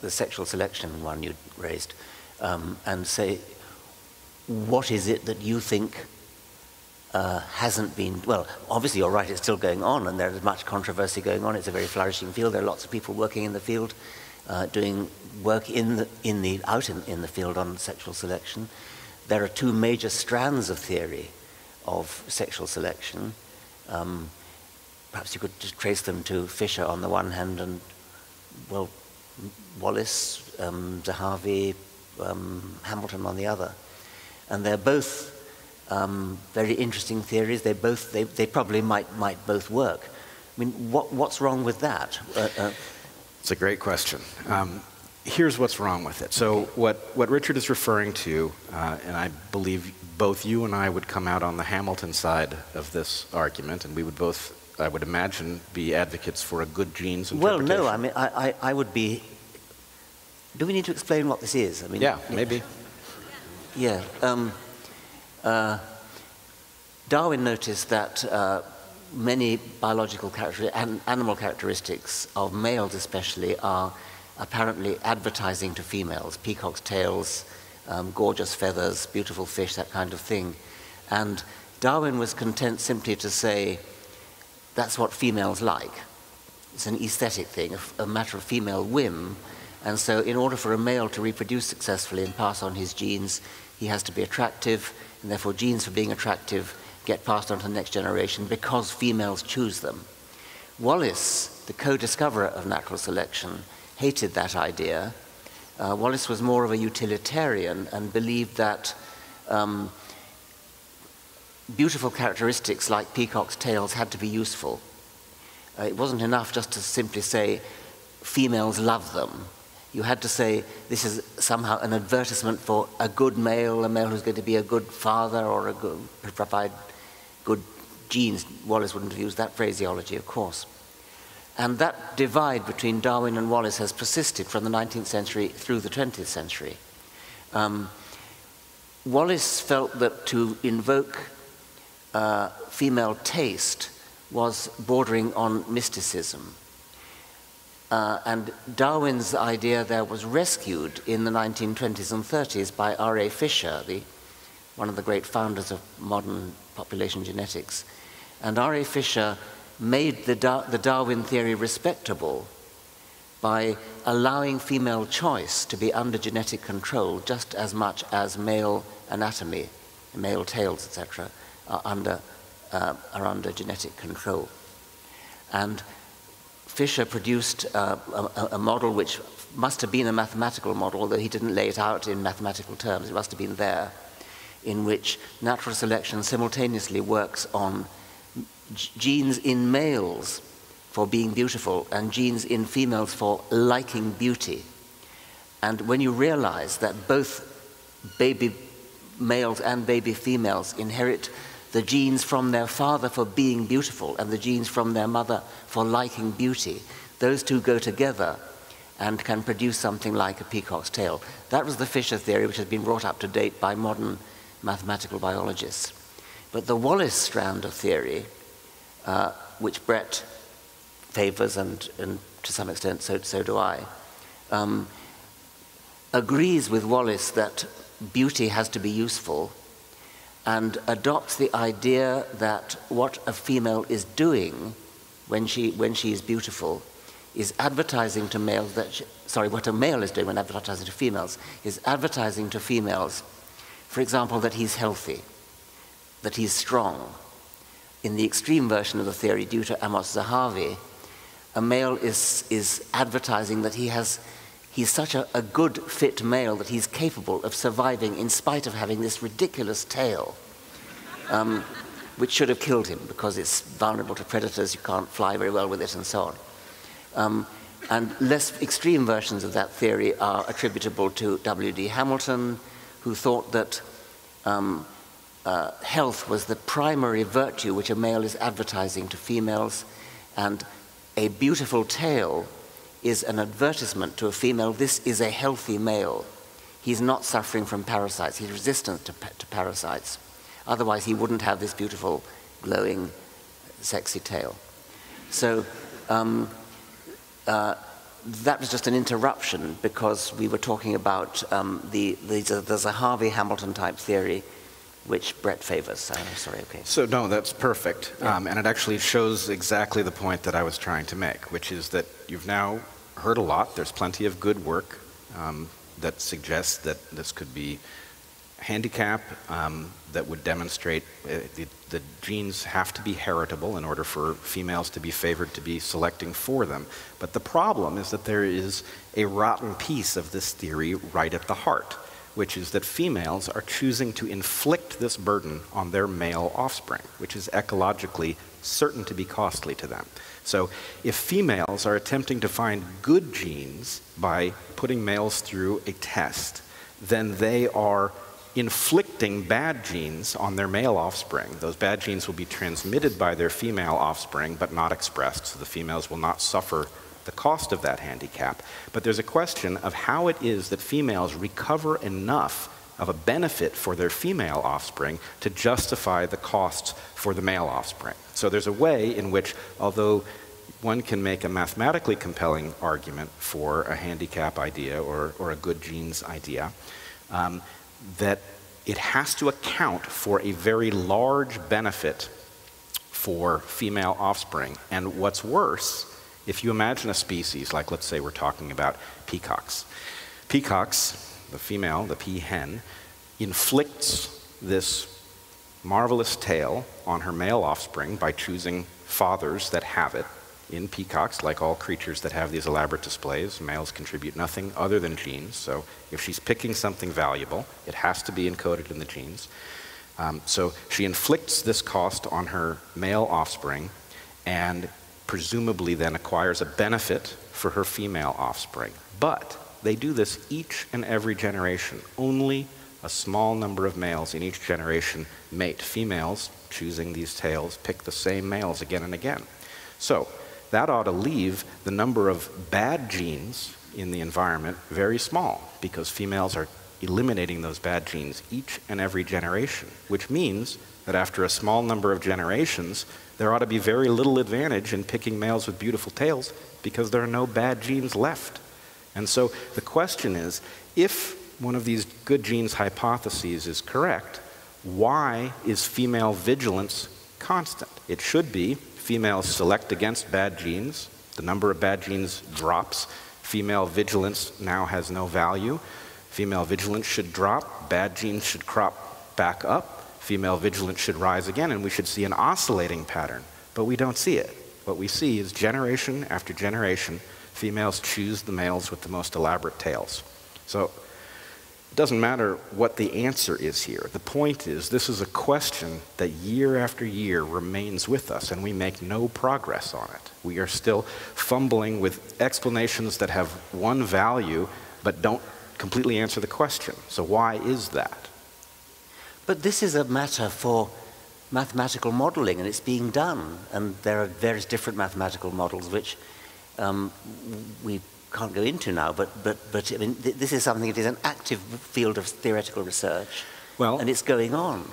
the sexual selection one you raised, and say, what is it that you think hasn't been, well, obviously you're right, it's still going on, and there's much controversy going on. It's a very flourishing field. There are lots of people working in the field, doing work out in the field on sexual selection. There are two major strands of theory of sexual selection. Perhaps you could just trace them to Fisher on the one hand, and, well, Wallace, Zahavi, Hamilton on the other. And they're both very interesting theories. They both, they probably might both work. I mean, what's wrong with that? It's a great question. Here's what's wrong with it. So what Richard is referring to, and I believe both you and I would come out on the Hamilton side of this argument, and we would both, I would imagine, be advocates for a good genes interpretation. Well, no, I mean, I would be. Do we need to explain what this is? I mean, yeah, maybe. Yeah. Darwin noticed that many biological characteristics and animal characteristics of males especially are apparently advertising to females, peacock's tails, gorgeous feathers, beautiful fish, that kind of thing. And Darwin was content simply to say, that's what females like. It's an aesthetic thing, a matter of female whim. And so in order for a male to reproduce successfully and pass on his genes, he has to be attractive, and therefore genes for being attractive get passed on to the next generation because females choose them. Wallace, the co-discoverer of natural selection, hated that idea. Wallace was more of a utilitarian and believed that beautiful characteristics like peacock's tails had to be useful. It wasn't enough just to simply say, females love them. You had to say, this is somehow an advertisement for a good male, a male who's going to be a good father or a good, provide good genes. Wallace wouldn't have used that phraseology, of course. And that divide between Darwin and Wallace has persisted from the 19th century through the 20th century. Wallace felt that to invoke female taste was bordering on mysticism. And Darwin's idea there was rescued in the 1920s and 30s by R.A. Fisher, one of the great founders of modern population genetics. And R.A. Fisher made the Darwin theory respectable by allowing female choice to be under genetic control just as much as male anatomy, male tails, etc., are under genetic control. And Fisher produced a model which must have been a mathematical model, although he didn't lay it out in mathematical terms. It must have been there, in which natural selection simultaneously works on genes in males for being beautiful and genes in females for liking beauty. And when you realize that both baby males and baby females inherit the genes from their father for being beautiful and the genes from their mother for liking beauty, those two go together and can produce something like a peacock's tail. That was the Fisher theory, which has been brought up to date by modern mathematical biologists. But the Wallace strand of theory, which Bret favors, and to some extent so do I, agrees with Wallace that beauty has to be useful, and adopts the idea that what a female is doing when she is beautiful is advertising to males that she, sorry, what a male is doing when advertising to females is advertising to females, for example, that he's healthy, that he's strong. In the extreme version of the theory, due to Amos Zahavi, a male is advertising that he's such a good, fit male that he's capable of surviving in spite of having this ridiculous tail, which should have killed him because it's vulnerable to predators, you can't fly very well with it, and so on. And less extreme versions of that theory are attributable to W.D. Hamilton, who thought that health was the primary virtue which a male is advertising to females, and a beautiful tail is an advertisement to a female, this is a healthy male. He's not suffering from parasites, he's resistant to parasites. Otherwise he wouldn't have this beautiful, glowing, sexy tail. So that was just an interruption because we were talking about the Zahavi-Hamilton type theory, which Bret favors. I'm sorry, okay. So no, that's perfect. Yeah. And it actually shows exactly the point that I was trying to make, which is that you've now heard a lot. There's plenty of good work that suggests that this could be handicap that would demonstrate the genes have to be heritable in order for females to be favored to be selecting for them. But the problem is that there is a rotten piece of this theory right at the heart, which is that females are choosing to inflict this burden on their male offspring, which is ecologically certain to be costly to them. So if females are attempting to find good genes by putting males through a test, then they are inflicting bad genes on their male offspring. Those bad genes will be transmitted by their female offspring, but not expressed, so the females will not suffer the cost of that handicap. But there's a question of how it is that females recover enough of a benefit for their female offspring to justify the costs for the male offspring. So there's a way in which, although one can make a mathematically compelling argument for a handicap idea or a good genes idea, that it has to account for a very large benefit for female offspring. And what's worse, if you imagine a species, like let's say we're talking about peacocks. Peacocks, the female, the peahen, inflicts this marvelous tail on her male offspring by choosing fathers that have it. In peacocks, like all creatures that have these elaborate displays, males contribute nothing other than genes. So if she's picking something valuable, it has to be encoded in the genes. So she inflicts this cost on her male offspring and presumably then acquires a benefit for her female offspring. But they do this each and every generation. Only a small number of males in each generation mate. Females, choosing these tails, pick the same males again and again. So that ought to leave the number of bad genes in the environment very small, because females are eliminating those bad genes each and every generation, which means that after a small number of generations, there ought to be very little advantage in picking males with beautiful tails because there are no bad genes left. And so the question is, if one of these good genes hypotheses is correct, why is female vigilance constant? It should be females select against bad genes, the number of bad genes drops, female vigilance now has no value, female vigilance should drop, bad genes should crop back up, female vigilance should rise again, and we should see an oscillating pattern, but we don't see it. What we see is generation after generation, females choose the males with the most elaborate tails. So it doesn't matter what the answer is here. The point is, this is a question that year after year remains with us, and we make no progress on it. We are still fumbling with explanations that have one value, but don't completely answer the question. So why is that? But this is a matter for mathematical modeling, and it's being done. And there are various different mathematical models, which we can't go into now, but I mean, this is something, it is an active field of theoretical research, well, and it's going on.